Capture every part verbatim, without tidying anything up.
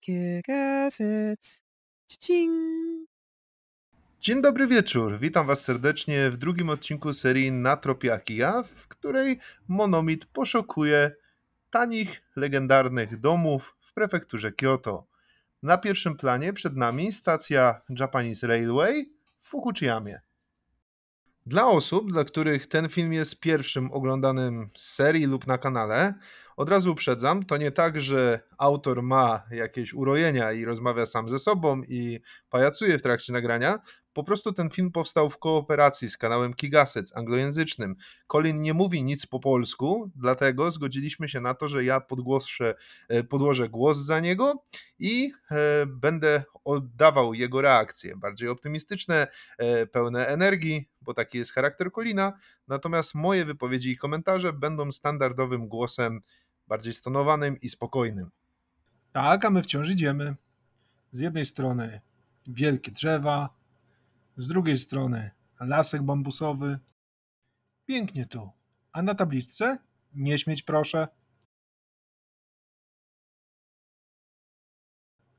Kigaset. Dzień dobry wieczór, witam was serdecznie w drugim odcinku serii Na Tropie Akiya, w której Monomyth poszukuje tanich, legendarnych domów w prefekturze Kioto. Na pierwszym planie przed nami stacja Japanese Railway w Fukuchiyamie. Dla osób, dla których ten film jest pierwszym oglądanym z serii lub na kanale, od razu uprzedzam, to nie tak, że autor ma jakieś urojenia i rozmawia sam ze sobą i pajacuje w trakcie nagrania. Po prostu ten film powstał w kooperacji z kanałem Kigaset anglojęzycznym. Colin nie mówi nic po polsku, dlatego zgodziliśmy się na to, że ja podgłoszę, podłożę głos za niego i e, będę oddawał jego reakcje. Bardziej optymistyczne, e, pełne energii, bo taki jest charakter Colina. Natomiast moje wypowiedzi i komentarze będą standardowym głosem, bardziej stonowanym i spokojnym. Tak, a my wciąż idziemy. Z jednej strony wielkie drzewa, z drugiej strony lasek bambusowy. Pięknie tu. A na tabliczce? Nie śmieć proszę.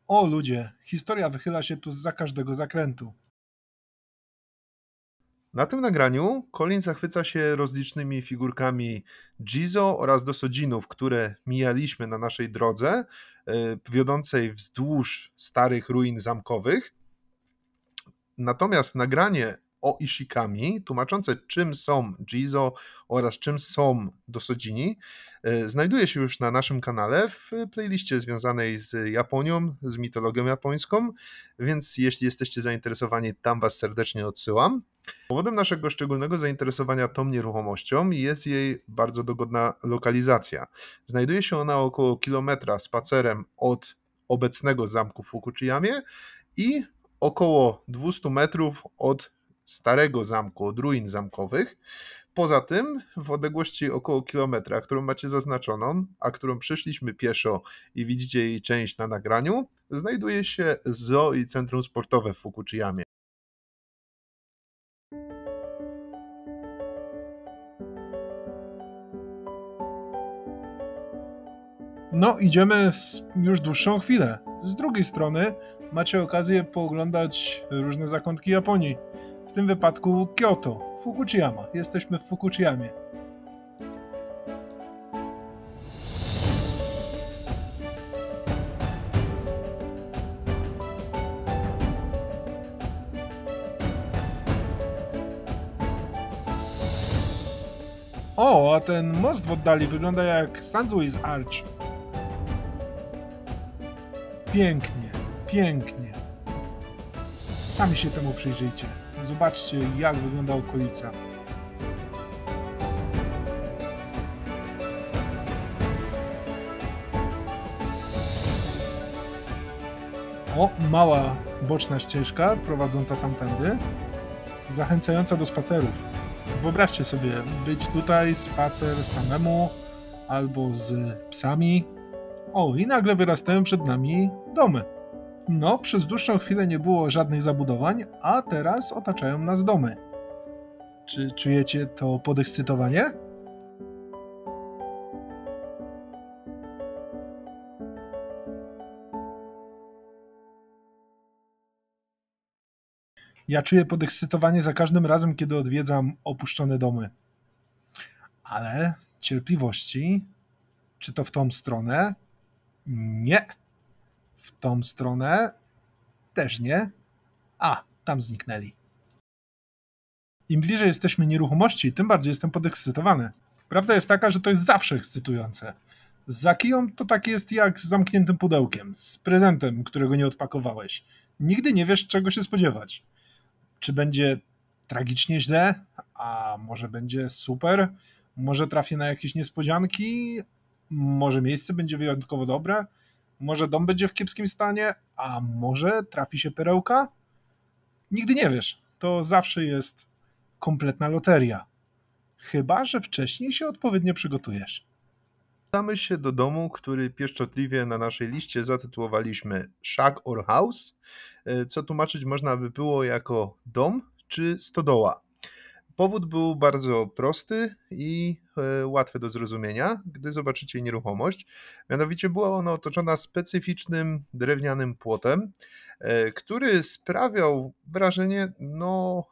O ludzie, historia wychyla się tu zza każdego zakrętu. Na tym nagraniu Colin zachwyca się rozlicznymi figurkami Jizo oraz dosodzinów, które mijaliśmy na naszej drodze, wiodącej wzdłuż starych ruin zamkowych. Natomiast nagranie o Ishikami, tłumaczące czym są Jizo oraz czym są dosodzini, znajduje się już na naszym kanale w playliście związanej z Japonią, z mitologią japońską, więc jeśli jesteście zainteresowani, tam was serdecznie odsyłam. Powodem naszego szczególnego zainteresowania tą nieruchomością jest jej bardzo dogodna lokalizacja. Znajduje się ona około kilometra spacerem od obecnego zamku w Fukuchiyamie i około dwieście metrów od starego zamku, od ruin zamkowych. Poza tym w odległości około kilometra, którą macie zaznaczoną, a którą przyszliśmy pieszo i widzicie jej część na nagraniu, znajduje się zoo i centrum sportowe w Fukuchiyamie. No, idziemy już dłuższą chwilę. Z drugiej strony macie okazję pooglądać różne zakątki Japonii. W tym wypadku Kioto, Fukuchiyama. Jesteśmy w Fukuchiyamie. O, a ten most w oddali wygląda jak Sandwich Arch. Pięknie, pięknie. Sami się temu przyjrzyjcie. Zobaczcie, jak wygląda okolica. O, mała boczna ścieżka prowadząca tamtędy, zachęcająca do spacerów. Wyobraźcie sobie, być tutaj, spacer samemu albo z psami. O, i nagle wyrastają przed nami domy. No, przez dłuższą chwilę nie było żadnych zabudowań, a teraz otaczają nas domy. Czy czujecie to podekscytowanie? Ja czuję podekscytowanie za każdym razem, kiedy odwiedzam opuszczone domy. Ale cierpliwości, czy to w tą stronę? Nie. W tą stronę też nie. A, tam zniknęli. Im bliżej jesteśmy nieruchomości, tym bardziej jestem podekscytowany. Prawda jest taka, że to jest zawsze ekscytujące. Z Akiją to tak jest jak z zamkniętym pudełkiem, z prezentem, którego nie odpakowałeś. Nigdy nie wiesz, czego się spodziewać. Czy będzie tragicznie źle? A może będzie super? Może trafię na jakieś niespodzianki? Może miejsce będzie wyjątkowo dobre, może dom będzie w kiepskim stanie, a może trafi się perełka? Nigdy nie wiesz. To zawsze jest kompletna loteria. Chyba że wcześniej się odpowiednio przygotujesz. Wracamy się do domu, który pieszczotliwie na naszej liście zatytułowaliśmy Shack or House, co tłumaczyć można by było jako dom czy stodoła. Powód był bardzo prosty i łatwy do zrozumienia, gdy zobaczycie nieruchomość. Mianowicie była ona otoczona specyficznym drewnianym płotem, który sprawiał wrażenie no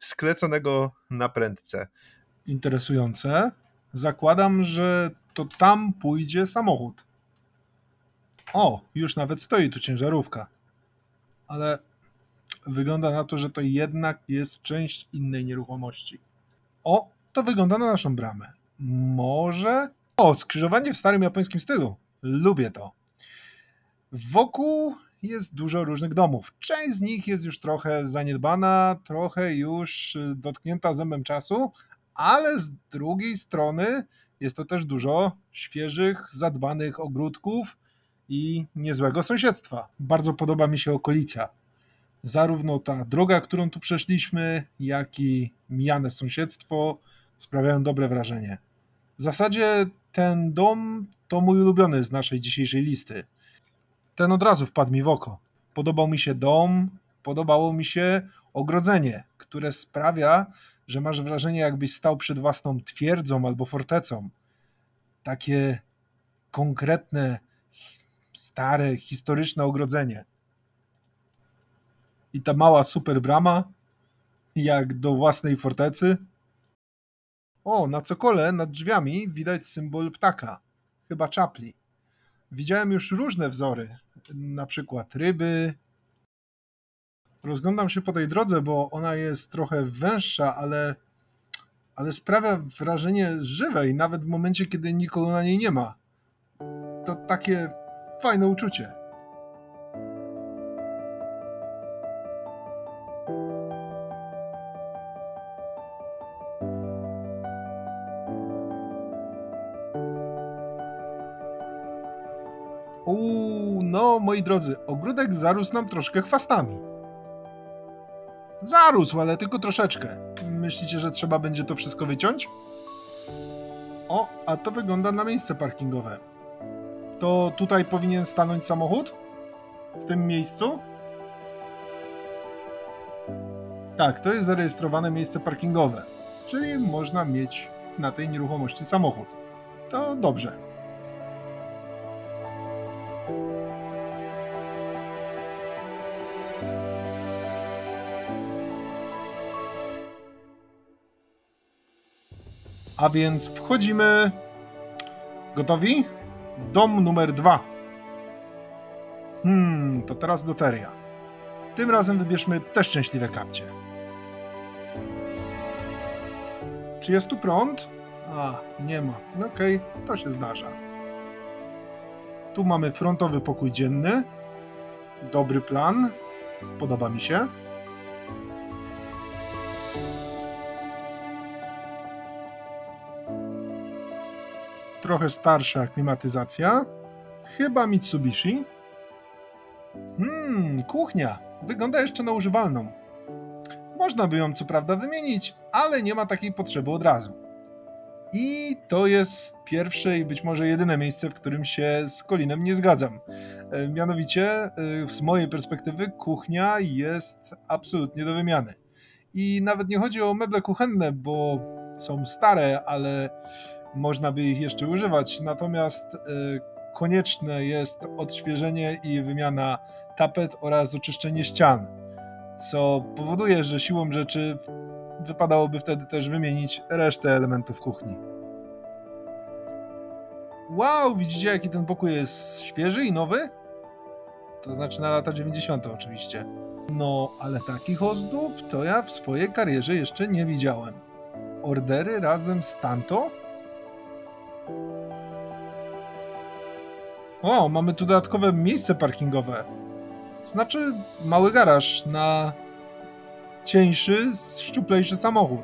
skleconego na prędce. Interesujące. Zakładam, że to tam pójdzie samochód. O, już nawet stoi tu ciężarówka. Ale wygląda na to, że to jednak jest część innej nieruchomości. O, to wygląda na naszą bramę. Może... O, skrzyżowanie w starym japońskim stylu. Lubię to. Wokół jest dużo różnych domów. Część z nich jest już trochę zaniedbana, trochę już dotknięta zębem czasu, ale z drugiej strony jest to też dużo świeżych, zadbanych ogródków i niezłego sąsiedztwa. Bardzo podoba mi się okolica. Zarówno ta droga, którą tu przeszliśmy, jak i mijane sąsiedztwo sprawiają dobre wrażenie. W zasadzie ten dom to mój ulubiony z naszej dzisiejszej listy. Ten od razu wpadł mi w oko. Podobał mi się dom, podobało mi się ogrodzenie, które sprawia, że masz wrażenie, jakbyś stał przed własną twierdzą albo fortecą. Takie konkretne, stare, historyczne ogrodzenie. I ta mała super brama, jak do własnej fortecy. O, na cokole nad drzwiami widać symbol ptaka, chyba czapli. Widziałem już różne wzory, na przykład ryby. Rozglądam się po tej drodze, bo ona jest trochę węższa, ale, ale sprawia wrażenie żywej, nawet w momencie, kiedy nikogo na niej nie ma. To takie fajne uczucie. Uuu, no moi drodzy, ogródek zarósł nam troszkę chwastami. Zarósł, ale tylko troszeczkę. Myślicie, że trzeba będzie to wszystko wyciąć? O, a to wygląda na miejsce parkingowe. To tutaj powinien stanąć samochód? W tym miejscu? Tak, to jest zarejestrowane miejsce parkingowe, czyli można mieć na tej nieruchomości samochód. To dobrze. A więc wchodzimy. Gotowi? Dom numer dwa. Hmm, to teraz loteria. Tym razem wybierzmy te szczęśliwe kapcie. Czy jest tu prąd? A, nie ma. No okej, okay, to się zdarza. Tu mamy frontowy pokój dzienny. Dobry plan. Podoba mi się. Trochę starsza klimatyzacja. Chyba Mitsubishi. Hmm, kuchnia. Wygląda jeszcze na używalną. Można by ją co prawda wymienić, ale nie ma takiej potrzeby od razu. I to jest pierwsze i być może jedyne miejsce, w którym się z Colinem nie zgadzam. Mianowicie, z mojej perspektywy, kuchnia jest absolutnie do wymiany. I nawet nie chodzi o meble kuchenne, bo są stare, ale... można by ich jeszcze używać, natomiast y, konieczne jest odświeżenie i wymiana tapet oraz oczyszczenie ścian, co powoduje, że siłą rzeczy wypadałoby wtedy też wymienić resztę elementów kuchni. Wow, widzicie jaki ten pokój jest świeży i nowy? To znaczy na lata dziewięćdziesiąte oczywiście. No, ale takich ozdób to ja w swojej karierze jeszcze nie widziałem. Ordery razem z tanto? O, mamy tu dodatkowe miejsce parkingowe. Znaczy mały garaż na cieńszy, szczuplejszy samochód.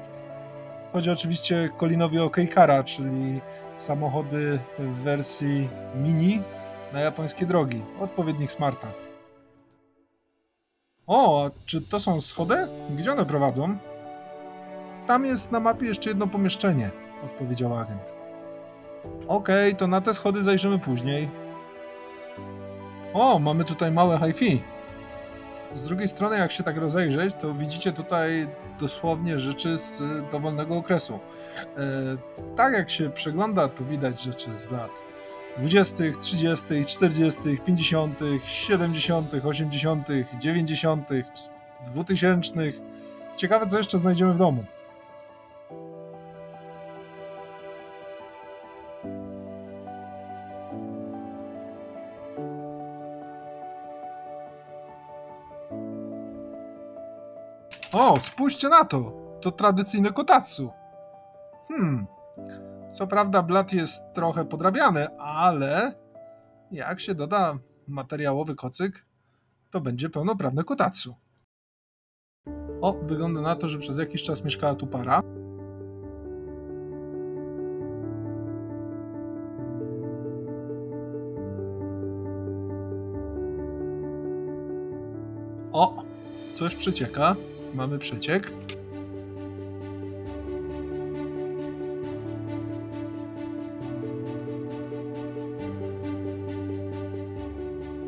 Chodzi oczywiście Colinowi o Kei Kara, czyli samochody w wersji mini na japońskie drogi, odpowiednik Smarta. O, a czy to są schody? Gdzie one prowadzą? Tam jest na mapie jeszcze jedno pomieszczenie, odpowiedział agent. Okej, okay, to na te schody zajrzymy później. O, mamy tutaj małe hi-fi. Z drugiej strony, jak się tak rozejrzeć, to widzicie tutaj dosłownie rzeczy z dowolnego okresu. Tak jak się przegląda, to widać rzeczy z lat dwudziestych, trzydziestych, pięćdziesiątych, siedemdziesiątych, osiemdziesiątych, dziewięćdziesiątych, dwutysięcznych. Ciekawe, co jeszcze znajdziemy w domu. O, spójrzcie na to! To tradycyjne kotatsu. Hmm. Co prawda blat jest trochę podrabiany, ale jak się doda materiałowy kocyk, to będzie pełnoprawne kotatsu. O, wygląda na to, że przez jakiś czas mieszkała tu para. O, coś przecieka. Mamy przeciek.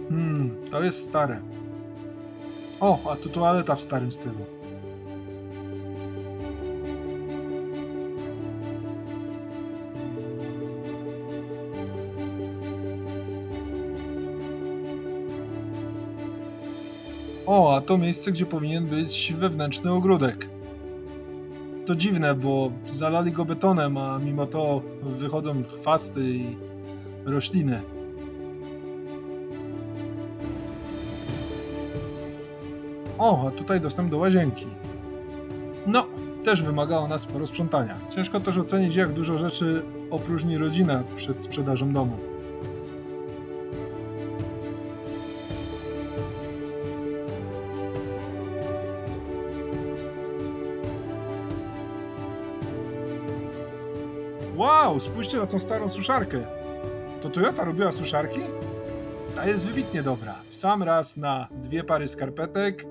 Hmm, to jest stare. O, a tu toaleta w starym stylu. O, a to miejsce, gdzie powinien być wewnętrzny ogródek. To dziwne, bo zalali go betonem, a mimo to wychodzą chwasty i rośliny. O, a tutaj dostęp do łazienki. No, też wymagało nas sporo sprzątania. Ciężko też ocenić, jak dużo rzeczy opróżni rodzina przed sprzedażą domu. Wow, spójrzcie na tą starą suszarkę. To Toyota robiła suszarki? Ta jest wybitnie dobra. W sam raz na dwie pary skarpetek,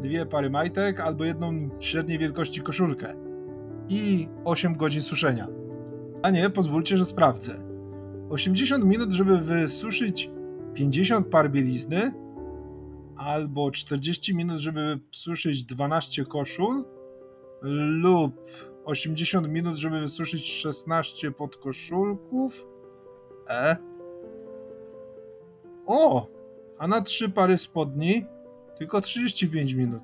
dwie pary majtek albo jedną średniej wielkości koszulkę. I osiem godzin suszenia. A nie, pozwólcie, że sprawdzę. osiemdziesiąt minut, żeby wysuszyć pięćdziesiąt par bielizny, albo czterdzieści minut, żeby suszyć dwanaście koszul, lub osiemdziesiąt minut, żeby wysuszyć szesnaście podkoszulków. E? O! A na trzy pary spodni tylko trzydzieści pięć minut.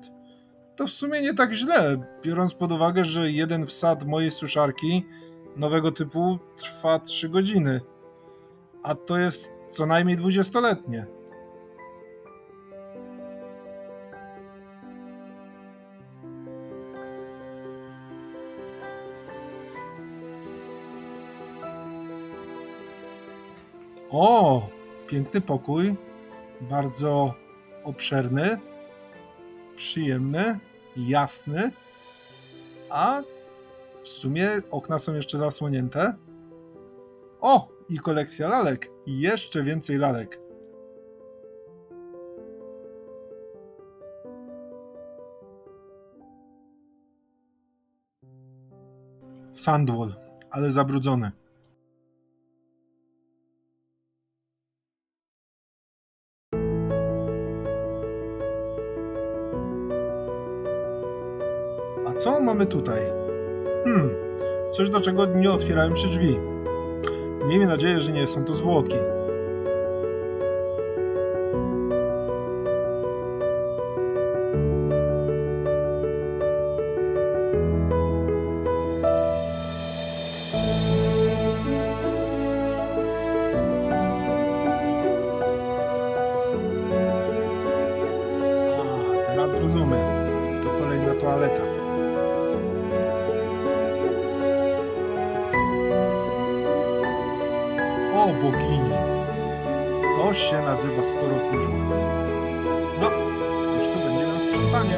To w sumie nie tak źle, biorąc pod uwagę, że jeden wsad mojej suszarki nowego typu trwa trzy godziny. A to jest co najmniej dwudziestoletnie. O, piękny pokój, bardzo obszerny, przyjemny, jasny, a w sumie okna są jeszcze zasłonięte. O, i kolekcja lalek, i jeszcze więcej lalek. Sandwall, ale zabrudzony. Co mamy tutaj? Hmm, coś, do czego nie otwierałem się drzwi. Miejmy nadzieję, że nie są to zwłoki. A, teraz rozumiem. To kolejna toaleta. O bogini, to się nazywa sporo kurzu. No, już to będzie nas pytanie.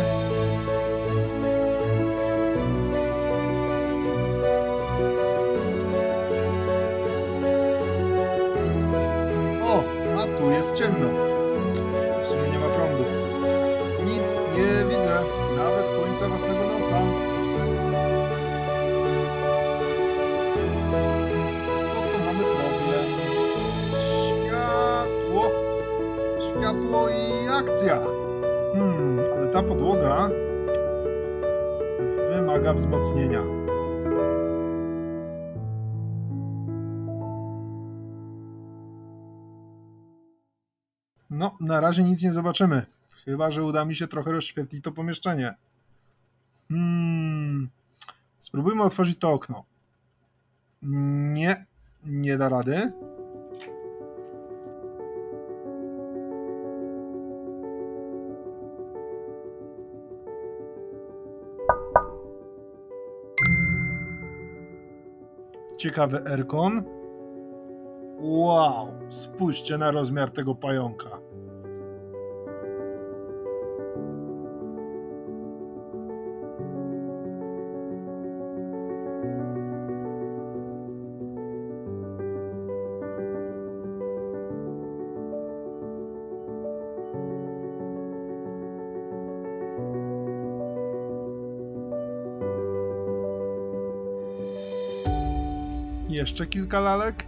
O, a tu jest ciemno. W sumie nie ma prądu. Nic nie widzę, nawet końca własnego nosa. Światło i wymaga wzmocnienia. No, na razie nic nie zobaczymy. Chyba że uda mi się trochę rozświetlić to pomieszczenie. Hmm. Spróbujmy otworzyć to okno. Nie, nie da rady. Ciekawy erkon. Wow, spójrzcie na rozmiar tego pająka. Jeszcze kilka lalek.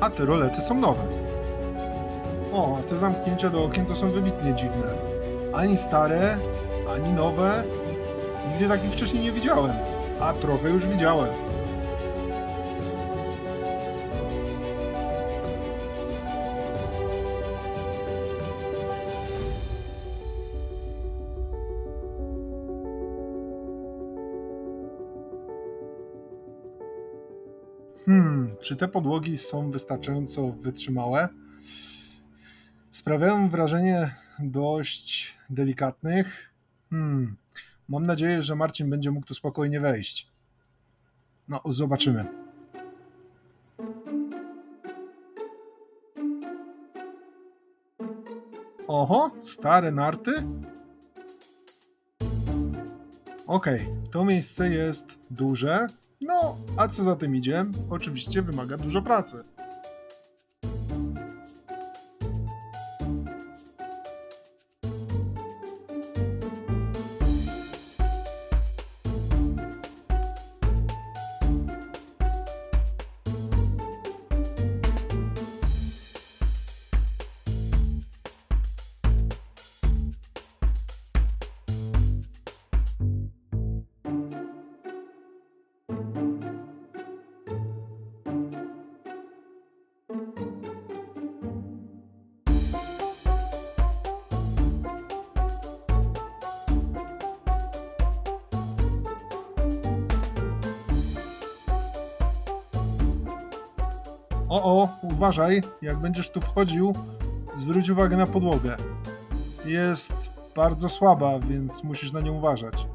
A te rolety są nowe. O, a te zamknięcia do okien to są wybitnie dziwne. Ani stare, ani nowe. Nigdy takich wcześniej nie widziałem. A trochę już widziałem. Czy te podłogi są wystarczająco wytrzymałe? Sprawiają wrażenie dość delikatnych. Hmm. Mam nadzieję, że Marcin będzie mógł tu spokojnie wejść. No, zobaczymy. Oho, stare narty. Okej, okay, to miejsce jest duże. No, a co za tym idzie? Oczywiście wymaga dużo pracy. O, o, uważaj, jak będziesz tu wchodził, zwróć uwagę na podłogę. Jest bardzo słaba, więc musisz na nią uważać.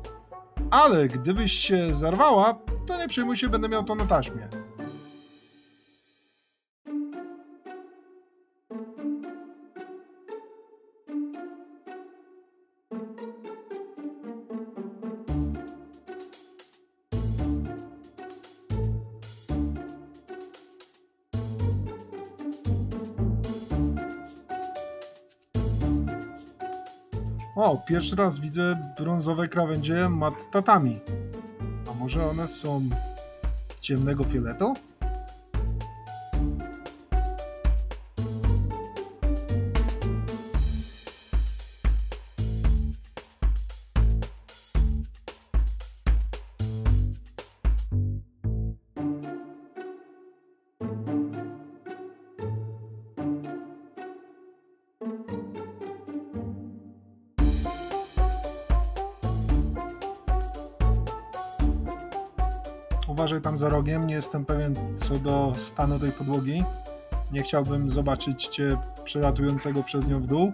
Ale gdybyś się zarwała, to nie przejmuj się, będę miał to na taśmie. O, pierwszy raz widzę brązowe krawędzie mat tatami. A może one są ciemnego fioletu? Uważaj tam za rogiem, nie jestem pewien co do stanu tej podłogi. Nie chciałbym zobaczyć cię przelatującego przez nią w dół.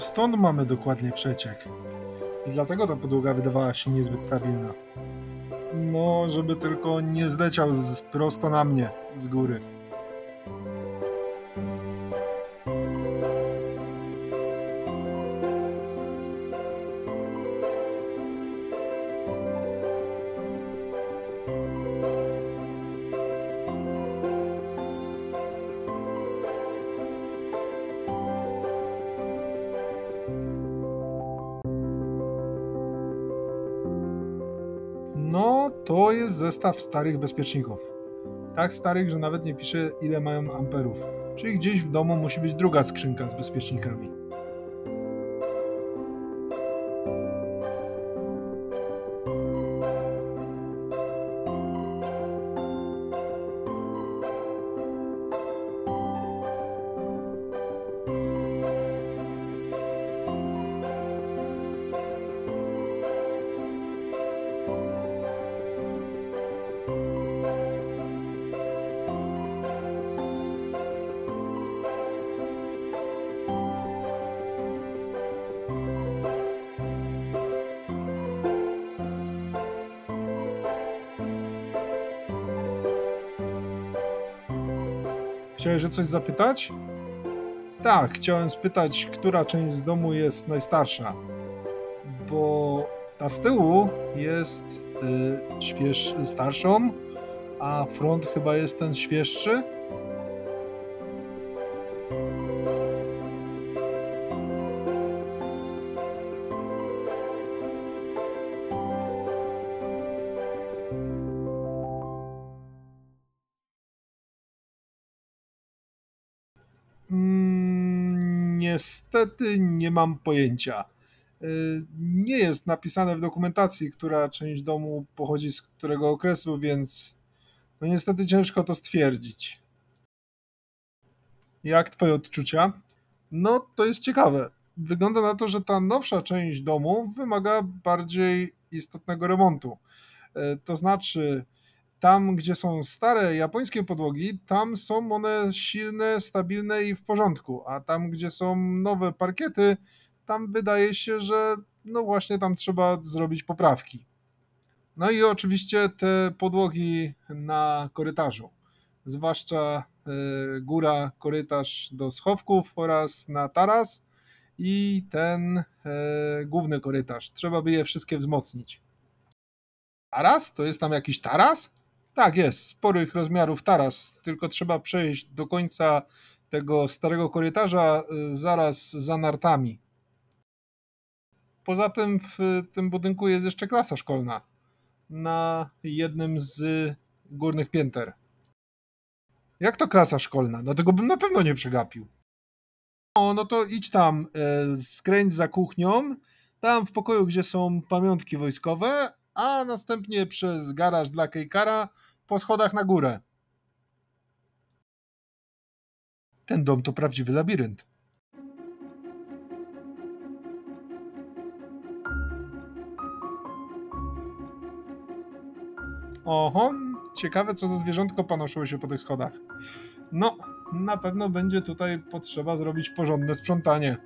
To stąd mamy dokładnie przeciek. I dlatego ta podłoga wydawała się niezbyt stabilna. No, żeby tylko nie zleciał z, prosto na mnie, z góry. No, to jest zestaw starych bezpieczników. Tak starych, że nawet nie pisze, ile mają amperów. Czyli gdzieś w domu musi być druga skrzynka z bezpiecznikami. Chciałeś o coś zapytać? Tak, chciałem spytać, która część z domu jest najstarsza. Bo ta z tyłu jest y, śwież, starszą, a front chyba jest ten świeższy. Niestety nie mam pojęcia. Nie jest napisane w dokumentacji, która część domu pochodzi z którego okresu, więc no niestety ciężko to stwierdzić. Jak twoje odczucia? No to jest ciekawe. Wygląda na to, że ta nowsza część domu wymaga bardziej istotnego remontu. To znaczy tam, gdzie są stare japońskie podłogi, tam są one silne, stabilne i w porządku, a tam, gdzie są nowe parkiety, tam wydaje się, że no właśnie tam trzeba zrobić poprawki. No i oczywiście te podłogi na korytarzu, zwłaszcza góra, korytarz do schowków oraz na taras i ten główny korytarz. Trzeba by je wszystkie wzmocnić. Taras? To jest tam jakiś taras? Tak, jest, sporych rozmiarów taras, tylko trzeba przejść do końca tego starego korytarza zaraz za nartami. Poza tym w tym budynku jest jeszcze klasa szkolna na jednym z górnych pięter. Jak to klasa szkolna? No tego bym na pewno nie przegapił. No, no to idź tam, skręć za kuchnią, tam w pokoju, gdzie są pamiątki wojskowe, a następnie przez garaż dla Kei Kara po schodach na górę. Ten dom to prawdziwy labirynt. Oho, ciekawe co za zwierzątko panoszyło się po tych schodach. No, na pewno będzie tutaj potrzeba zrobić porządne sprzątanie.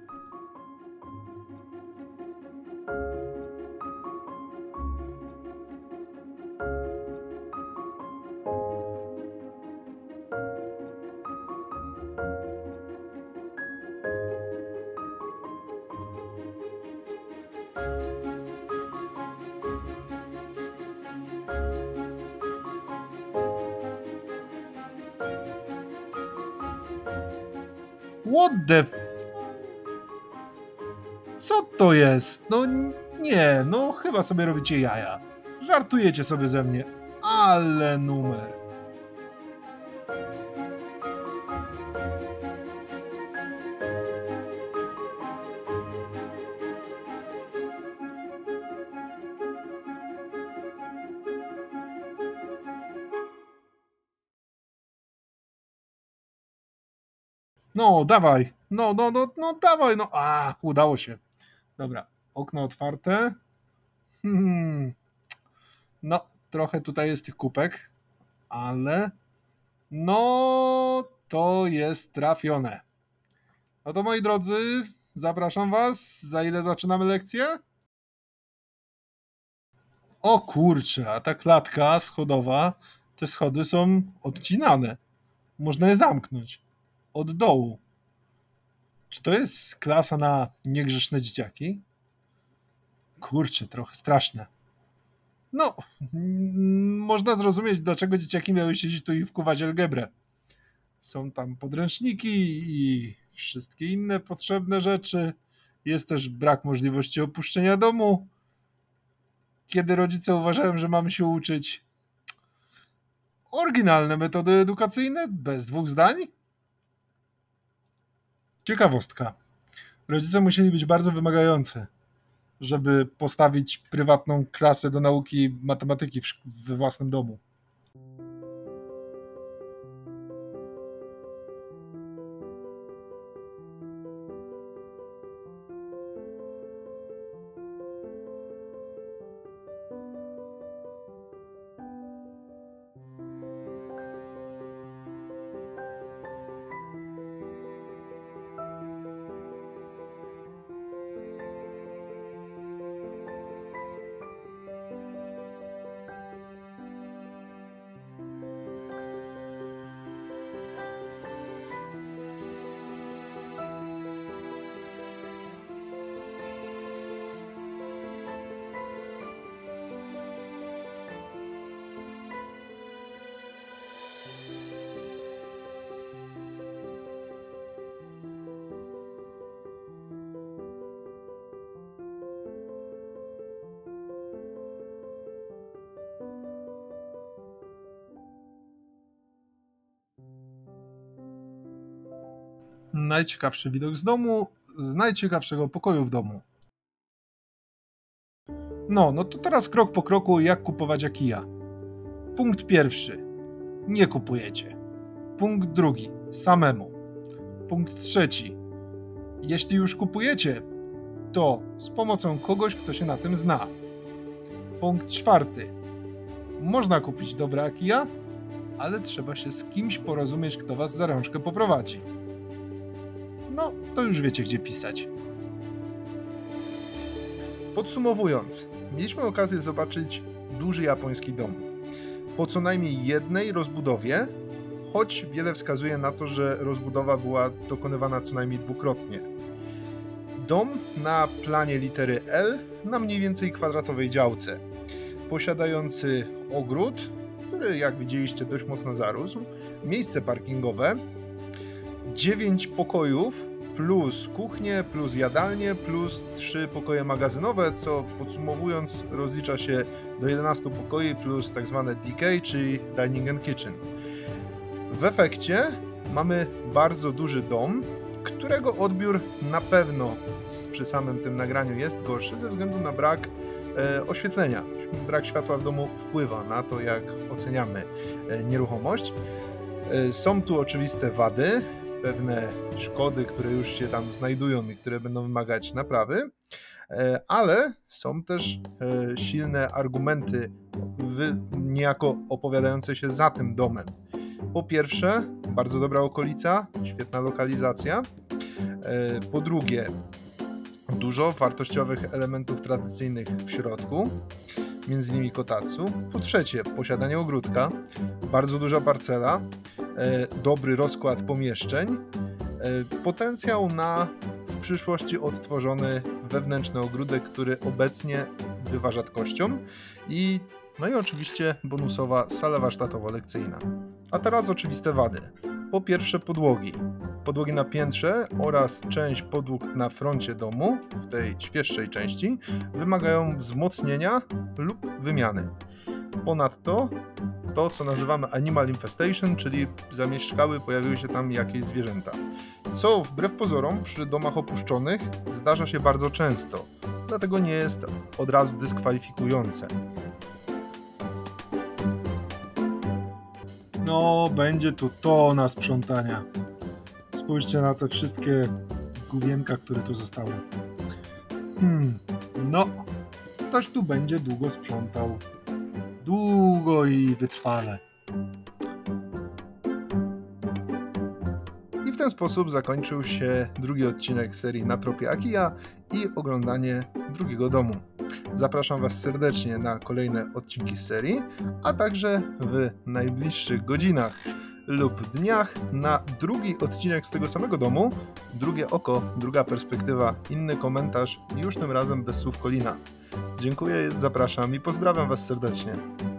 What the... Co to jest? No nie, no chyba sobie robicie jaja. Żartujecie sobie ze mnie. Ale numer. No, dawaj, no, no, no, no, dawaj, no, a, udało się. Dobra, okno otwarte. Hmm. No, trochę tutaj jest tych kupek, ale no, to jest trafione. No to moi drodzy, Zapraszam was. Za ile zaczynamy lekcję? O kurczę, a ta klatka schodowa, te schody są odcinane. Można je zamknąć. Od dołu. Czy to jest klasa na niegrzeczne dzieciaki? Kurczę, trochę straszne. No, można zrozumieć, dlaczego dzieciaki miały siedzieć tu i wkuwać algebrę. Są tam podręczniki i wszystkie inne potrzebne rzeczy. Jest też brak możliwości opuszczenia domu. Kiedy rodzice uważają, że mamy się uczyć. Oryginalne metody edukacyjne, bez dwóch zdań. Ciekawostka. Rodzice musieli być bardzo wymagający, żeby postawić prywatną klasę do nauki matematyki we własnym domu. Najciekawszy widok z domu, z najciekawszego pokoju w domu. No, no to teraz krok po kroku, jak kupować Akiya. Punkt pierwszy. Nie kupujecie. Punkt drugi. Samemu. Punkt trzeci. Jeśli już kupujecie, to z pomocą kogoś, kto się na tym zna. Punkt czwarty. Można kupić dobre Akiya, ale trzeba się z kimś porozumieć, kto was za rączkę poprowadzi. No, to już wiecie, gdzie pisać. Podsumowując, mieliśmy okazję zobaczyć duży japoński dom. Po co najmniej jednej rozbudowie, choć wiele wskazuje na to, że rozbudowa była dokonywana co najmniej dwukrotnie. Dom na planie litery L na mniej więcej kwadratowej działce, posiadający ogród, który jak widzieliście dość mocno zarósł, miejsce parkingowe, dziewięć pokojów, plus kuchnię, plus jadalnię, plus trzy pokoje magazynowe, co podsumowując rozlicza się do jedenastu pokoi, plus tak zwane D K, czyli Dining and Kitchen. W efekcie mamy bardzo duży dom, którego odbiór na pewno przy samym tym nagraniu jest gorszy ze względu na brak e, oświetlenia. Brak światła w domu wpływa na to, jak oceniamy e, nieruchomość. E, są tu oczywiste wady, pewne szkody, które już się tam znajdują i które będą wymagać naprawy, ale są też silne argumenty niejako opowiadające się za tym domem. Po pierwsze, bardzo dobra okolica, świetna lokalizacja. Po drugie, dużo wartościowych elementów tradycyjnych w środku, między innymi kotatsu. Po trzecie, posiadanie ogródka, bardzo duża parcela, dobry rozkład pomieszczeń, potencjał na w przyszłości odtworzony wewnętrzny ogródek, który obecnie bywa rzadkością i no i oczywiście bonusowa sala warsztatowo-lekcyjna. A teraz oczywiste wady. Po pierwsze podłogi. Podłogi na piętrze oraz część podłóg na froncie domu, w tej świeższej części, wymagają wzmocnienia lub wymiany. Ponadto to, co nazywamy animal infestation, czyli zamieszkały, pojawiły się tam jakieś zwierzęta. Co wbrew pozorom przy domach opuszczonych zdarza się bardzo często, dlatego nie jest od razu dyskwalifikujące. No, będzie tu tona sprzątania. Spójrzcie na te wszystkie główienka, które tu zostały. Hmm, no, ktoś tu będzie długo sprzątał. Długo i wytrwale. I w ten sposób zakończył się drugi odcinek serii Na Tropie Akiya i oglądanie drugiego domu. Zapraszam Was serdecznie na kolejne odcinki serii, a także w najbliższych godzinach lub dniach na drugi odcinek z tego samego domu, drugie oko, druga perspektywa, inny komentarz, już tym razem bez słów Colina. Dziękuję, zapraszam i pozdrawiam Was serdecznie.